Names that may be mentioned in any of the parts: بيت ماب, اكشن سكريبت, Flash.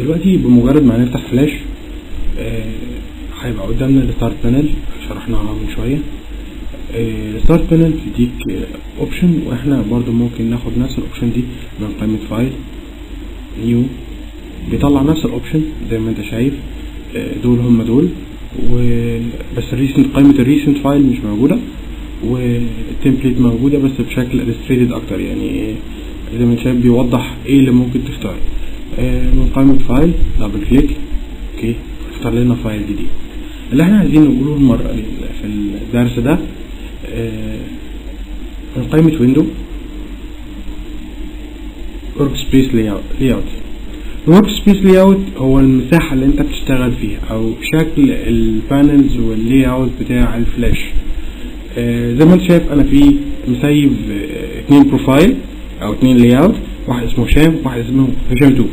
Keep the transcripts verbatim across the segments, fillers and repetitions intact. دلوقتي بمجرد ما هنفتح فلاش هيبقى قدامنا الستارت بانل شرحناها من شويه. الستارت بانل بتديك اوبشن، واحنا برضو ممكن ناخد نفس الاوبشن دي من قائمه فايل نيو، بيطلع نفس الاوبشن زي ما انت شايف. دول هم دول بس الريسنت، قائمه الريسنت فايل مش موجوده، والتمبليت موجوده بس بشكل الستريتد اكتر، يعني زي ما انت شايف بيوضح ايه اللي ممكن تختار. من قائمه فايل دبل كليك، اوكي اختار لنا فايل جديد. اللي احنا عايزين نقوله المره في الدرس ده، من قائمه ويندو ورك سبيس لاي اوت. الورك سبيس لاي اوت هو المساحه اللي انت بتشتغل فيها او شكل البانلز واللاي اوت بتاع الفلاش. آه زي ما انت شايف انا في مسيب آه اتنين بروفايل او اتنين لاي اوت، واحد اسمه هشام وواحد اسمه هشام اتنين،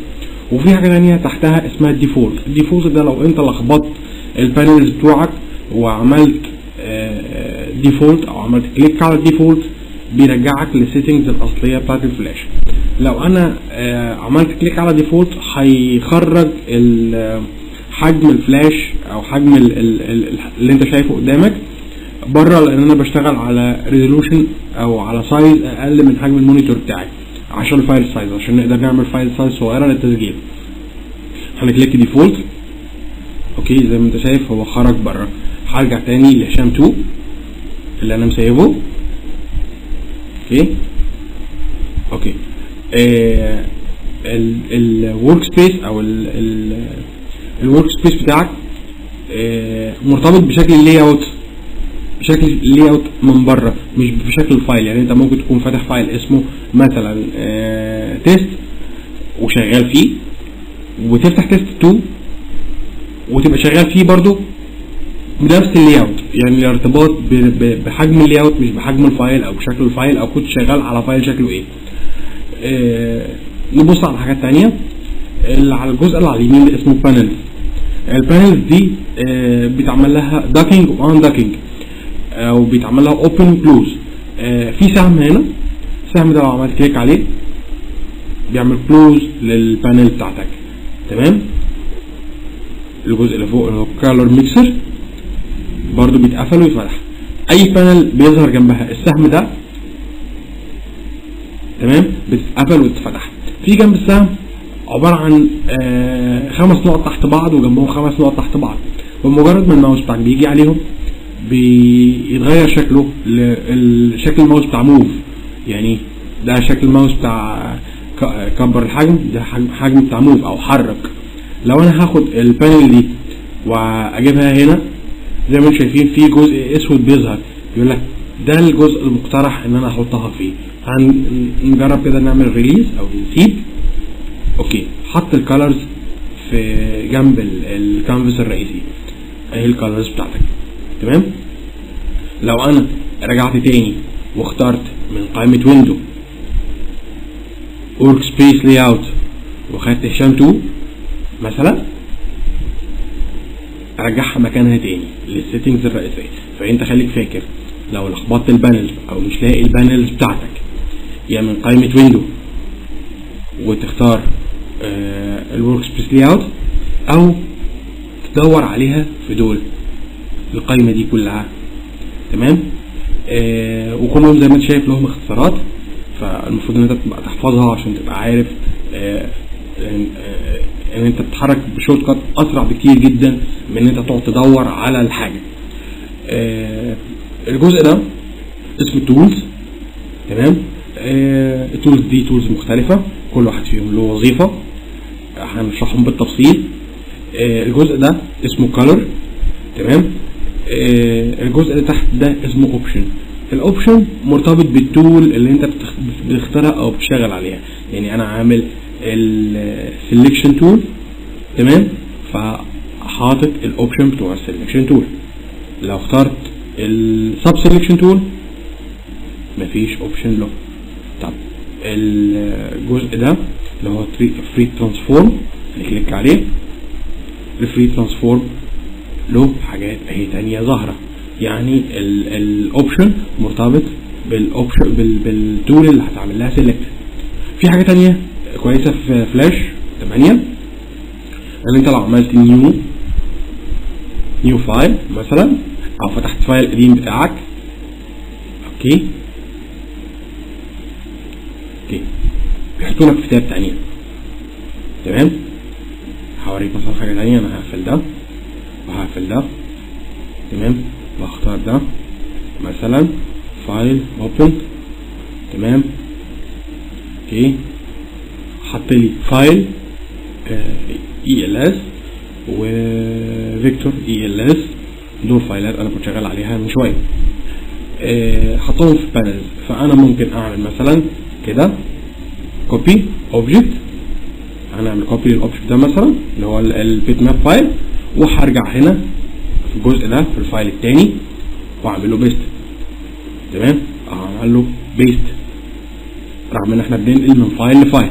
وفي حاجه ثانيه تحتها اسمها الديفولت. الديفولت ده لو انت لخبطت البانلز بتوعك وعملت آه ديفولت او عملت كليك على الديفولت بيرجعك للسيتنجز الاصليه بتاعت الفلاش. لو انا آه عملت كليك على ديفولت هيخرج حجم الفلاش او حجم ال ال ال اللي انت شايفه قدامك بره، لان انا بشتغل على ريزولوشن او على سايز اقل من حجم المونيتور بتاعي عشان الفايل سايز، عشان نقدر نعمل فايل سايز صغيره للتسجيل. هنكليك ديفولت، اوكي زي ما انت شايف هو خرج بره. هرجع تاني لهشام اتنين اللي انا مسيبه، اوكي اوكي آه الورك سبيس او الورك سبيس بتاعك آه مرتبط بشكل اللاي اوت، بشكل اللاي اوت من بره مش بشكل الفايل. يعني انت ممكن تكون فاتح فايل اسمه مثلا آه تيست وشغال فيه، وتفتح تيست اتنين وتبقى شغال فيه برضو بنفس اللاي اوت، يعني الارتباط بحجم اللاي اوت مش بحجم الفايل او بشكل الفايل او كنت شغال على فايل شكله ايه. آه نبص على حاجات تانية. اللي على الجزء اللي على اليمين اللي اسمه بانلز، البانلز دي آه بيتعمل لها داكينج وان داكينج، او بيتعمل لها اوبن كلوز. آه في سهم هنا، السهم ده لو عملت كليك عليه بيعمل كلوز للبانل بتاعتك، تمام. الجزء اللي فوق اللي هو كالر ميكسر برضو بيتقفل ويتفتح، اي بانل بيظهر جنبها السهم ده، تمام، بتتقفل وتتفتح. في جنب السهم عباره عن آه خمس نقط تحت بعض وجنبهم خمس نقط تحت بعض، ومجرد ما الماوس بتاعك بيجي عليهم بيتغير شكله لشكل الماوس بتاع موف. يعني ده شكل الماوس بتاع كبر الحجم، ده حجم بتاع موف او حرك. لو انا هاخد البانل دي واجيبها هنا زي ما انتم شايفين في جزء اسود بيظهر يقول لك ده الجزء المقترح ان انا احطها فيه. هنجرب كده نعمل ريليز او نسيب، اوكي حط الكالرز في جنب الكانفاس الرئيسي اهي الكالرز بتاعتك، تمام. لو انا رجعت تاني واخترت من قائمه ويندو ورك سبيس لاي اوت وخدت هشام اتنين مثلا، ارجعها مكانها تاني للسيتنجز الرئيسيه. فانت خليك فاكر لو لخبطت البانلز او مش لاقي البانلز بتاعتك، يا يعني من قائمه ويندو وتختار آه الورك سبيس لاي اوت، او تدور عليها في دول القائمه دي كلها، تمام. آه وكلهم زي ما انت شايف لهم اختصارات، فالمفروض ان انت تبقى تحفظها عشان تبقى عارف آه ان آه انت بتتحرك بشورت كات اسرع بكتير جدا من ان انت تقعد تدور على الحاجه. آه الجزء ده اسمه تولز، تمام. آه التولز دي تولز مختلفه، كل واحد فيهم له وظيفه هنشرحهم بالتفصيل. آه الجزء ده اسمه كالر، تمام. آه الجزء اللي تحت ده اسمه اوبشن. الاوبشن مرتبط بالتول اللي انت بتختارها او بتشتغل عليها. يعني انا عامل السلكشن تول، تمام، فحاطط الاوبشن بتوع السلكشن تول. لو اخترت السب سلكشن تول مفيش اوبشن له. طب الجزء ده اللي هو فري ترانسفورم هنكليك عليه، الفري ترانسفورم له حاجات اهي تانية ظاهرة. يعني الاوبشن مرتبط بالاوبشن بالتول اللي هتعمل لها سيلكت. في حاجة تانية كويسة في فلاش تمانية. يعني انت لو عملت نيو نيو فايل مثلا، او فتحت فايل قديم بتاعك، اوكي اوكي بيحطوا لك كتاب تانية. تمام، هوريك مثلا حاجة تانية. انا هقفل ده وهقفل ده، تمام، وهختار ده مثلا فايل اوبن، تمام، اوكي، حط لي فايل اي ال اس وفيكتور اي ال اس، دول فايلات انا كنت شغال عليها من شويه، اه حطهم في بانلز. فانا ممكن اعمل مثلا كده كوبي اوبجكت، انا اعمل كوبي للاوبجكت ده مثلا اللي هو البيت ماب فايل، وهرجع هنا في الجزء ده في الفايل الثاني واعمل له بيست. تمام، اعمل له بيست رغم ان احنا بننقل من فايل لفايل،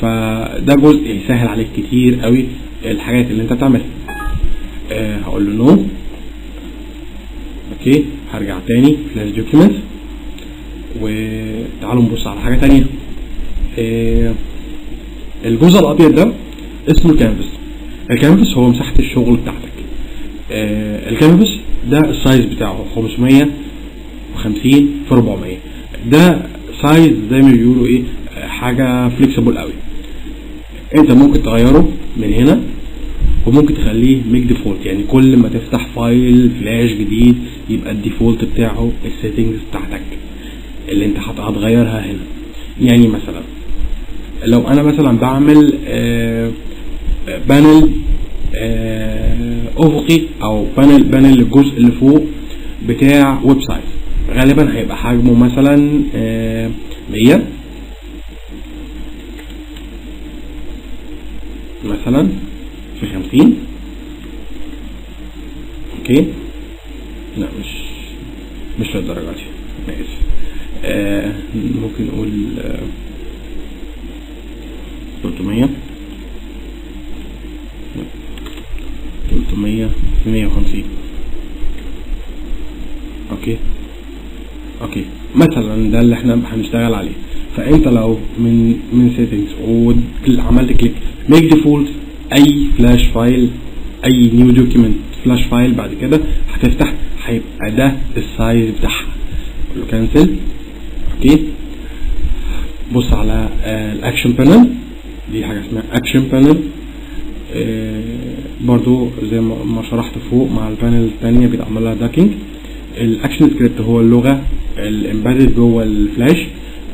فده جزء يسهل عليك كتير قوي الحاجات اللي انت بتعملها. أه هقول له نو، اوكي، هرجع تاني فلاش دوكيمنت، وتعالوا نبص على حاجه تانيه. أه الجزء الابيض ده اسمه كانفاس. الكانفاس هو مساحه الشغل بتاعتك. أه الكانفاس ده السايز بتاعه خمسمية وخمسين في أربعمية، ده سايز زي ما بيقولوا ايه، حاجه فليكسبل قوي. انت ممكن تغيره من هنا، وممكن تخليه ميك ديفولت، يعني كل ما تفتح فايل فلاش جديد يبقى الديفولت بتاعه السيتنجز بتاعتك اللي انت هتغيرها هنا. يعني مثلا لو انا مثلا بعمل آآ بانل آآ افقي، او بانل بانل الجزء اللي فوق بتاع ويب سايت، غالبا هيبقى حجمه مثلا مية مثلا في خمسين، اوكي، لا مش مش للدرجة دي، انا اسف. آه ممكن نقول تلتمية تلتمية في مية وخمسين، اوكي اوكي مثلا ده اللي احنا هنشتغل عليه. فانت لو من من سيتنجز وعملت كليك ميك ديفولت اي فلاش فايل، اي نيو دوكيمنت فلاش فايل بعد كده هتفتح هيبقى ده السايز بتاعها. قول له كانسل، اوكي. بص على الاكشن بانل، دي حاجه اسمها اكشن بانل، برضو زي ما شرحت فوق مع البانل الثانيه بيتعمل لها داكينج. الاكشن سكريبت هو اللغه الامبيدد جوه الفلاش،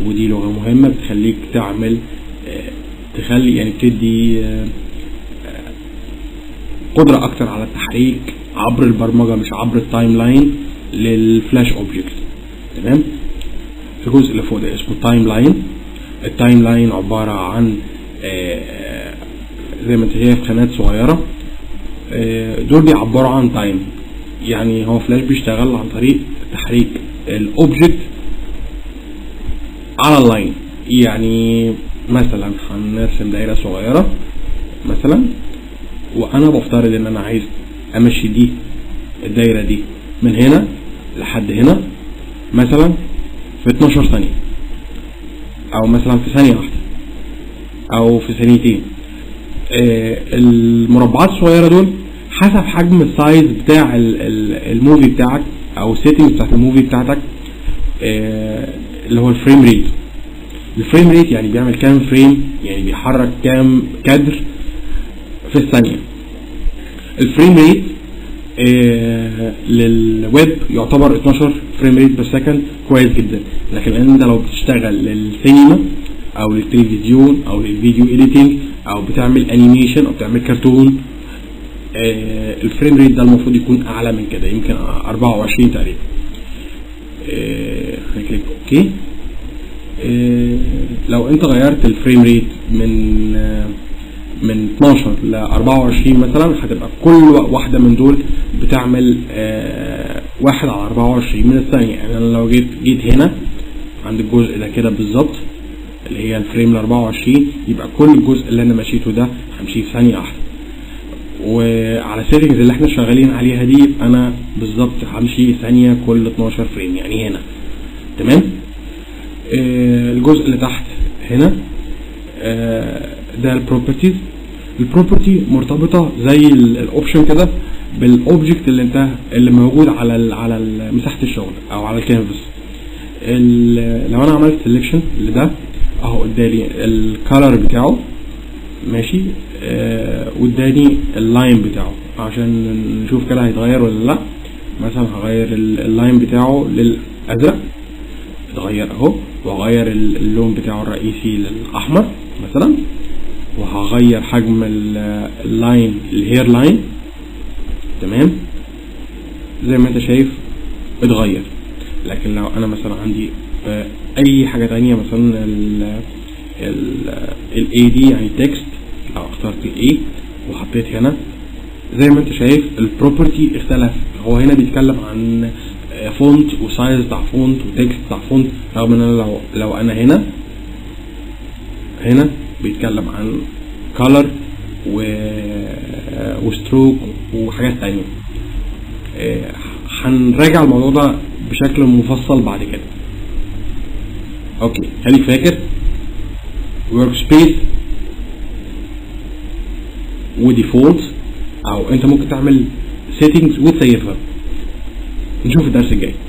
ودي لغه مهمه بتخليك تعمل تخلي يعني بتدي قدره اكتر على التحريك عبر البرمجه مش عبر التايم لاين للفلاش اوبجكت. تمام، الجزء اللي فوق ده اسمه تايم لاين. التايم لاين عباره عن زي ما انت شايف خانات صغيره، دول بيعبروا عن تايم. يعني هو فلاش بيشتغل عن طريق تحريك الاوبجكت على اللاين. يعني مثلا هنرسم دايره صغيره مثلا، وانا بفترض ان انا عايز امشي دي الدايره دي من هنا لحد هنا مثلا في اتناشر ثانيه، او مثلا في ثانيه واحده، او في ثانيتين. آه المربعات الصغيره دول حسب حجم السايز بتاع الموفي بتاعك، او السيتنج بتاعت الموفي بتاعتك، آه اللي هو الفريم ريت. الفريم ريت يعني بيعمل كام فريم، يعني بيحرك كام كادر في الثانية. الفريم ريت آه للويب يعتبر اتناشر فريم ريت بالسكند، كويس جدا. لكن انت لو بتشتغل للسينما او للتلفزيون او للفيديو اديتنج، او بتعمل انيميشن، او بتعمل كرتون، آه الفريم ريت ده المفروض يكون اعلى من كده، يمكن أربعة وعشرين تقريبا. آه هنكليك اوكي. آه لو انت غيرت الفريم ريت من آه من اتناشر ل أربعة وعشرين مثلا، هتبقى كل واحده من دول بتعمل آه واحد على أربعة وعشرين من الثانيه. يعني انا لو جيت جيت هنا عند الجزء ده كده بالظبط اللي هي الفريم ل أربعة وعشرين، يبقى كل الجزء اللي انا مشيته ده همشيه في ثانيه واحده. وعلى السيتنجز اللي احنا شغالين عليها دي، يبقى انا بالظبط همشي ثانيه كل اتناشر فريم، يعني هنا. تمام، آه الجزء اللي تحت هنا آه ده البروبرتيز. البروبرتي مرتبطه زي الاوبشن كده بالاوبجكت اللي انت اللي موجود على ال على ال مساحه الشغل او على الكانفاس. لو انا عملت سيلكشن لده اهو اداني الكالر بتاعه ماشي، واداني اللاين بتاعه عشان نشوف كده هيتغير ولا لا. مثلا هغير اللاين بتاعه للازرق اتغير اهو، وهغير اللون بتاعه الرئيسي للاحمر مثلا، وهغير حجم اللاين الهير لاين تمام زي ما انت شايف اتغير. لكن لو انا مثلا عندي اي حاجه تانية مثلا ال اي دي يعني تكست، لو اخترت الاي وحطيت هنا زي ما انت شايف البروبرتي اختلف. هو هنا بيتكلم عن فونت وسايز بتاع فونت وتكست بتاع فونت، رغم ان انا لو لو انا هنا هنا بيتكلم عن كالر وستروك وحاجات تانية. هنراجع الموضوع ده بشكل مفصل بعد كده. اوكي خليك فاكر ورك سبيس وديفولت، او انت ممكن تعمل سيتنجز وتسيفها. نشوف الدرس الجاي.